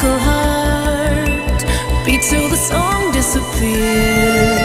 echo heart beat till the song disappears.